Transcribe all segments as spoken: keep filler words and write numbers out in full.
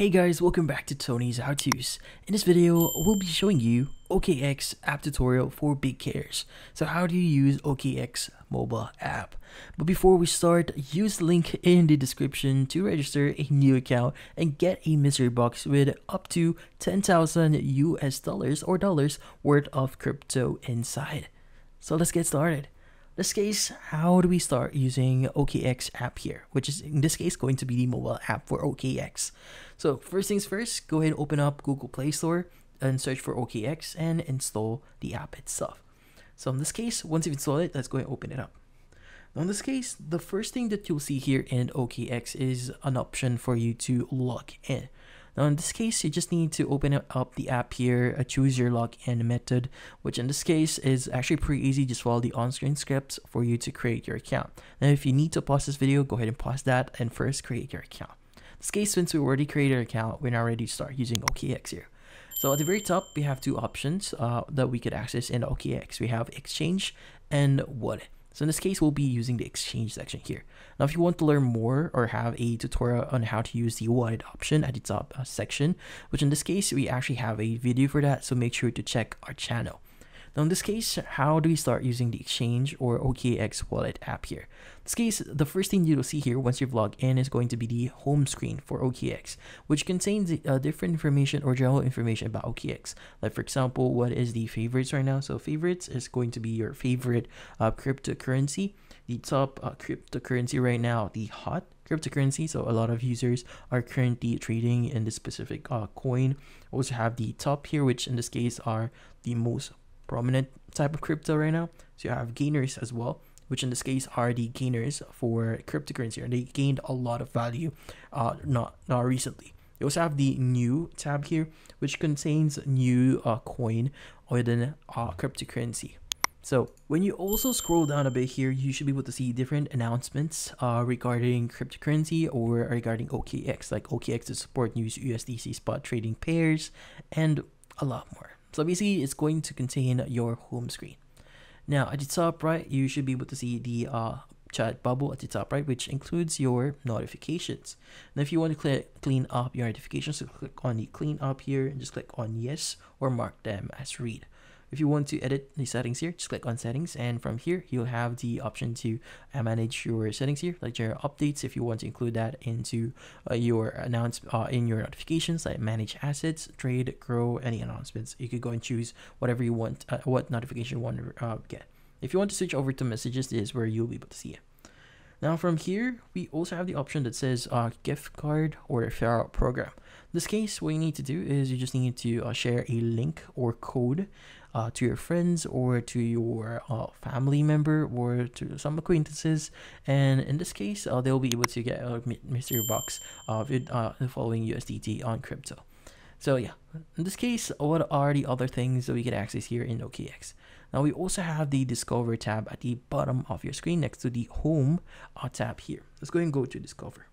Hey guys, welcome back to Tony's How To's. In this video, we'll be showing you O K X app tutorial for big carriers. So how do you use O K X mobile app? But before we start, use the link in the description to register a new account and get a mystery box with up to ten thousand U S dollars or dollars worth of crypto inside. So let's get started. In this case, how do we start using O K X app here, which is in this case going to be the mobile app for O K X. So first things first, go ahead and open up Google Play Store and search for O K X and install the app itself. So in this case, once you've installed it, let's go ahead and open it up. Now in this case, the first thing that you'll see here in O K X is an option for you to log in. Now in this case, you just need to open up the app here, uh, choose your login method, which in this case is actually pretty easy. Just follow the on-screen scripts for you to create your account. Now if you need to pause this video, go ahead and pause that and first create your account. In this case, since we already created an account, we're now ready to start using O K X here. So at the very top, we have two options uh, that we could access in O K X. We have Exchange and Wallet. So in this case, we'll be using the Exchange section here. Now, if you want to learn more or have a tutorial on how to use the wallet option at the top uh, section, which in this case, we actually have a video for that. So make sure to check our channel. Now, in this case, how do we start using the Exchange or O K X wallet app here? In this case, the first thing you'll see here once you've logged in is going to be the home screen for O K X, which contains uh, different information or general information about O K X. Like, for example, what is the favorites right now? So favorites is going to be your favorite uh, cryptocurrency, the top uh, cryptocurrency right now, the hot cryptocurrency. So a lot of users are currently trading in this specific uh, coin. Also have the top here, which in this case are the most prominent type of crypto right now. So you have gainers as well, which in this case are the gainers for cryptocurrency, and they gained a lot of value uh not not recently. You also have the new tab here, which contains new uh, coin or then uh, cryptocurrency. So when you also scroll down a bit here, you should be able to see different announcements uh, regarding cryptocurrency or regarding O K X, like O K X to support news, U S D C spot trading pairs, and a lot more. So basically, it's going to contain your home screen. Now, at the top right, you should be able to see the uh, chat bubble at the top right, which includes your notifications. Now, if you want to cl clean up your notifications, so click on the clean up here and just click on yes or mark them as read. If you want to edit the settings here, just click on settings, and from here, you'll have the option to manage your settings here, like your updates, if you want to include that into uh, your announce uh, in your notifications, like manage assets, trade, grow, any announcements. You could go and choose whatever you want, uh, what notification you want to uh, get. If you want to switch over to messages, this is where you'll be able to see it. Now from here, we also have the option that says uh, gift card or referral program. In this case, what you need to do is you just need to uh, share a link or code uh, to your friends or to your uh, family member or to some acquaintances. And in this case, uh, they'll be able to get a mystery box uh, with uh, the following U S D T on crypto. So yeah, in this case, what are the other things that we can access here in O K X? Now we also have the Discover tab at the bottom of your screen next to the Home uh, tab here. Let's go ahead and go to Discover.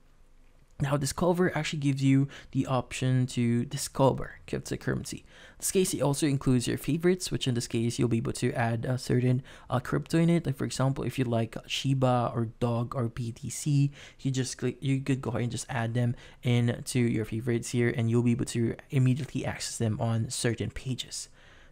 Now Discover actually gives you the option to discover cryptocurrency. In this case, it also includes your favorites, which in this case, you'll be able to add a certain uh, crypto in it. Like for example, if you like Shiba or Dog or B T C, you just click, you could go ahead and just add them into your favorites here, and you'll be able to immediately access them on certain pages.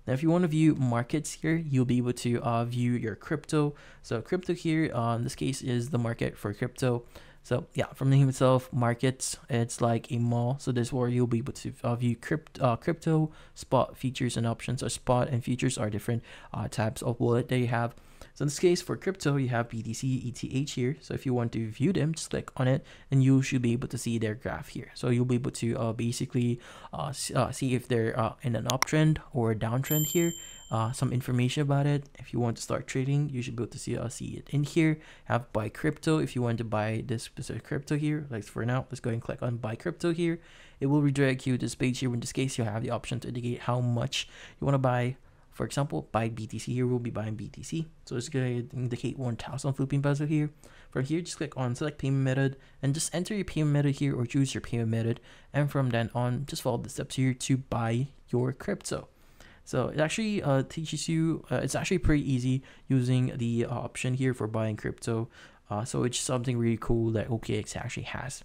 Now, if you want to view markets here, you'll be able to uh, view your crypto. So crypto here, uh, in this case, is the market for crypto. So yeah, from the name itself, markets, it's like a mall. So this is where you'll be able to uh, view crypt, uh, crypto, spot, features, and options. So spot and features are different uh, types of wallet that you have. So in this case, for crypto, you have B T C, E T H here. So if you want to view them, just click on it, and you should be able to see their graph here. So you'll be able to uh, basically uh, uh, see if they're uh, in an uptrend or a downtrend here. Uh, some information about it. If you want to start trading, you should be able to see, uh, see it in here. Have buy crypto if you want to buy this specific crypto here. Like for now, let's go ahead and click on buy crypto here. It will redirect you to this page here. In this case, you'll have the option to indicate how much you want to buy. For example, buy B T C here, we'll be buying B T C. So it's going to indicate one thousand Philippine peso here. From here, just click on select payment method and just enter your payment method here or choose your payment method. And from then on, just follow the steps here to buy your crypto. So it actually uh, teaches you, uh, it's actually pretty easy using the uh, option here for buying crypto. Uh, so it's something really cool that O K X actually has.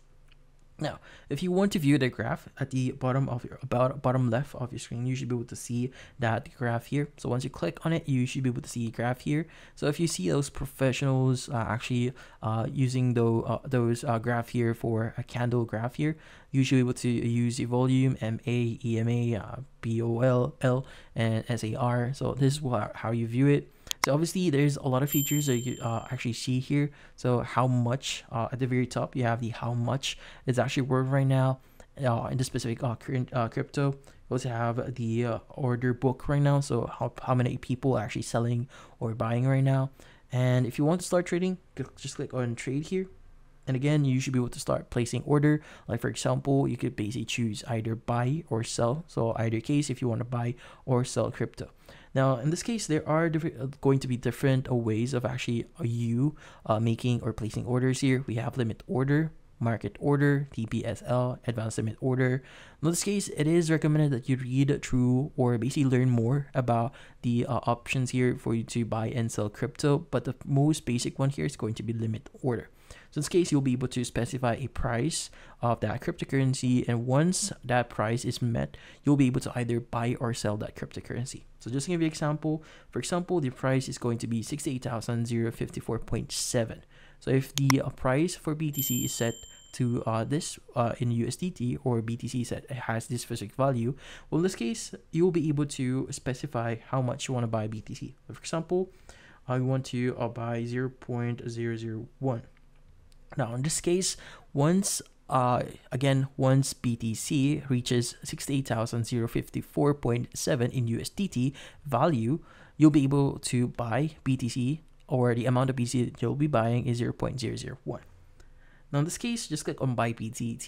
Now, if you want to view the graph at the bottom of your about bottom left of your screen, you should be able to see that graph here. So once you click on it, you should be able to see a graph here. So if you see those professionals uh, actually uh, using the, uh, those uh, graph here for a candle graph here, you should be able to use the volume, M A, E M A, uh, B O L, L, and S A R. So this is what, how you view it. So obviously there's a lot of features that you uh, actually see here. So how much, uh, at the very top, you have the how much is actually worth right now uh, in the specific uh, current uh, crypto. You also have the uh, order book right now. So how, how many people are actually selling or buying right now. And if you want to start trading, just click on trade here. And again, you should be able to start placing order. Like for example, you could basically choose either buy or sell. So either case, if you want to buy or sell crypto. Now, in this case, there are going to be different ways of actually you uh, making or placing orders here. We have limit order, market order, T P S L, advanced limit order. In this case, it is recommended that you read through or basically learn more about the uh, options here for you to buy and sell crypto. But the most basic one here is going to be limit order. So in this case, you'll be able to specify a price of that cryptocurrency. And once that price is met, you'll be able to either buy or sell that cryptocurrency. So just to give you an example, for example, the price is going to be sixty-eight thousand fifty-four point seven. So if the uh, price for B T C is set to uh, this uh, in U S D T, or B T C set has this specific value, well, in this case, you'll be able to specify how much you want to buy B T C. For example, I want to uh, buy zero point zero zero one. Now, in this case, once, uh, again, once B T C reaches sixty-eight thousand fifty-four point seven in U S D T value, you'll be able to buy B T C, or the amount of B T C that you'll be buying is zero point zero zero one. Now, in this case, just click on buy B T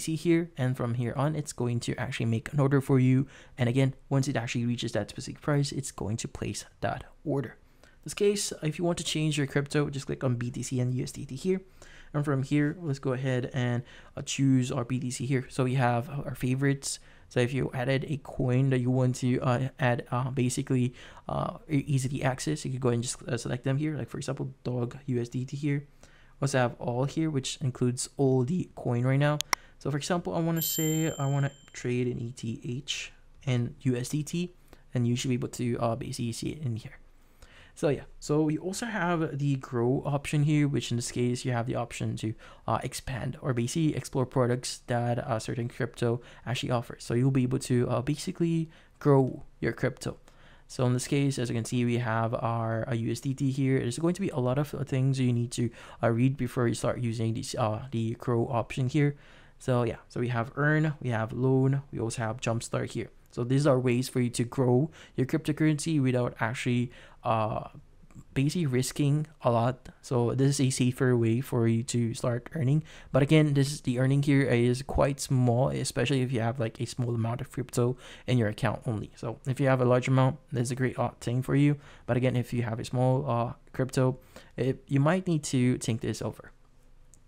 C here, and from here on, it's going to actually make an order for you. And again, once it actually reaches that specific price, it's going to place that order. In this case, if you want to change your crypto, just click on B T C and U S D T here. And from here, let's go ahead and uh, choose our B T C here. So we have our favorites. So if you added a coin that you want to uh, add, uh, basically uh, easy to access, you could go ahead and just uh, select them here. Like for example, dog U S D T here. Also have all here, which includes all the coin right now. So for example, I want to say I want to trade in E T H and U S D T, and you should be able to uh, basically see it in here. So yeah, so we also have the grow option here, which in this case, you have the option to uh, expand or basically explore products that a certain crypto actually offers. So you'll be able to uh, basically grow your crypto. So in this case, as you can see, we have our uh, U S D T here. There's going to be a lot of things you need to uh, read before you start using this, uh, the grow option here. So yeah, so we have earn, we have loan, we also have jumpstart here. So these are ways for you to grow your cryptocurrency without actually uh, basically risking a lot. So this is a safer way for you to start earning. But again, this is the earning here is quite small, especially if you have like a small amount of crypto in your account only. So if you have a large amount, that's a great thing for you. But again, if you have a small uh, crypto, it, you might need to think this over.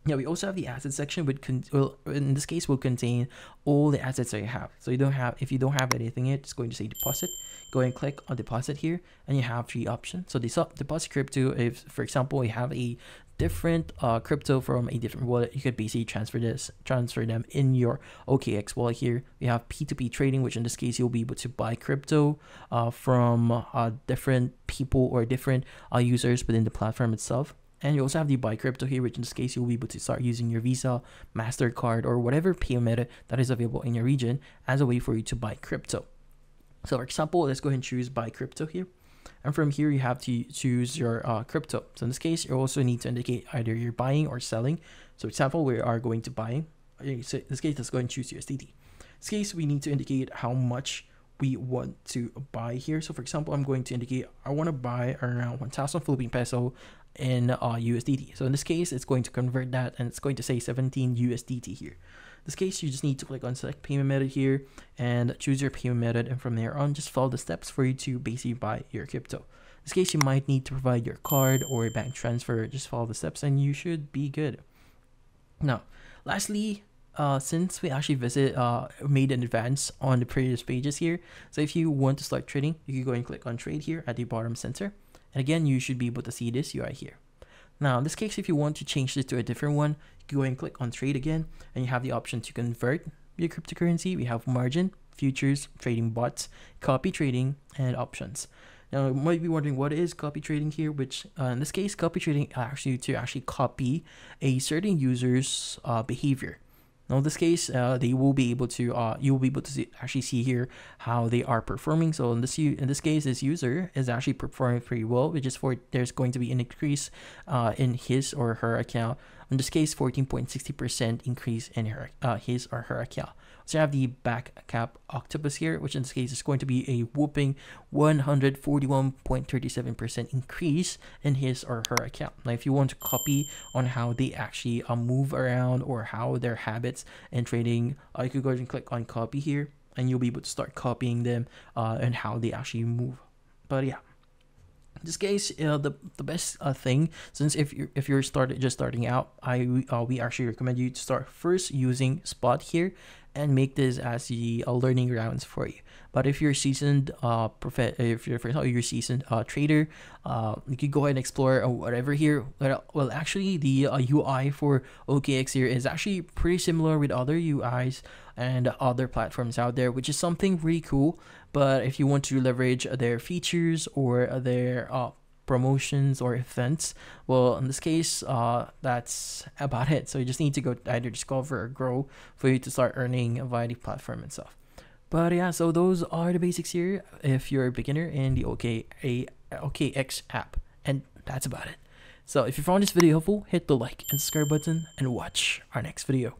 Yeah, we also have the asset section, which con will, in this case, will contain all the assets that you have. So you don't have, if you don't have anything yet, it's going to say deposit. Go ahead and click on deposit here, and you have three options. So this deposit crypto, if for example, we have a different uh, crypto from a different wallet, you could basically transfer this, transfer them in your O K X wallet here. We have P two P trading, which in this case, you'll be able to buy crypto uh, from uh, different people or different uh, users within the platform itself. And you also have the buy crypto here, which in this case, you'll be able to start using your Visa, MasterCard, or whatever payment method that is available in your region as a way for you to buy crypto. So for example, let's go ahead and choose buy crypto here. And from here, you have to choose your uh, crypto. So in this case, you also need to indicate either you're buying or selling. So for example, we are going to buy. So in this case, let's go ahead and choose U S D T. In this case, we need to indicate how much we want to buy here. So for example, I'm going to indicate I want to buy around one thousand Philippine peso in uh, U S D T. So in this case, it's going to convert that, and it's going to say seventeen U S D T here. In this case, you just need to click on select payment method here and choose your payment method, and from there on, just follow the steps for you to basically buy your crypto. In this case, you might need to provide your card or a bank transfer. Just follow the steps and you should be good. Now, lastly, Uh, since we actually visit uh, made an advance on the previous pages here, so if you want to start trading, you can go and click on trade here at the bottom center, and again, you should be able to see this U I here. Now in this case, if you want to change this to a different one, you can go and click on trade again, and you have the option to convert your cryptocurrency. We have margin, futures, trading bots, copy trading, and options. Now you might be wondering what is copy trading here, which uh, in this case, copy trading asks you to actually copy a certain user's uh, behavior. Now in this case, uh, they will be able to uh, you will be able to see, actually see here how they are performing. So in this in this case, this user is actually performing pretty well, which is for there's going to be an increase uh, in his or her account. In this case, fourteen point six zero percent increase in her uh, his or her account. So you have the back cap octopus here, which in this case is going to be a whopping one hundred forty-one point three seven percent increase in his or her account. Now, if you want to copy on how they actually uh, move around or how their habits and trading, uh, you could go ahead and click on copy here, and you'll be able to start copying them uh, and how they actually move. But yeah. In this case, uh, the the best uh, thing, since if you're if you're started just starting out, I uh, we actually recommend you to start first using Spot here, and make this as the uh, learning rounds for you. But if you're seasoned, uh, prof if you're for example you're seasoned uh, trader, uh, you could go ahead and explore uh, whatever here. Well, actually, the uh, U I for O K X here is actually pretty similar with other U Is and other platforms out there, which is something really cool. But if you want to leverage their features or their uh, promotions or events, well, in this case, uh, that's about it. So you just need to go either discover or grow for you to start earning via the platform itself. But yeah, so those are the basics here if you're a beginner in the O K X app, and that's about it. So if you found this video helpful, hit the like and subscribe button and watch our next video.